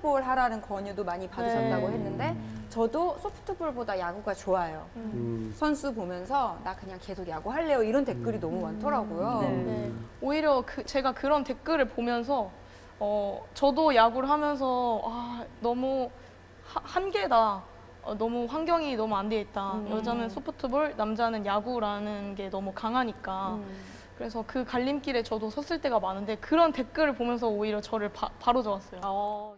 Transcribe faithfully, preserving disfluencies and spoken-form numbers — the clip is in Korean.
소프트볼 하라는 권유도 많이 받으셨다고 네. 했는데 저도 소프트볼보다 야구가 좋아요. 음. 선수 보면서 나 그냥 계속 야구 할래요 이런 댓글이 음. 너무 많더라고요. 네. 네. 오히려 그 제가 그런 댓글을 보면서 어, 저도 야구를 하면서 아, 너무 하, 한계다. 어, 너무 환경이 너무 안 돼 있다. 음. 여자는 소프트볼, 남자는 야구라는 게 너무 강하니까. 음. 그래서 그 갈림길에 저도 섰을 때가 많은데 그런 댓글을 보면서 오히려 저를 바, 바로 잡았어요. 어.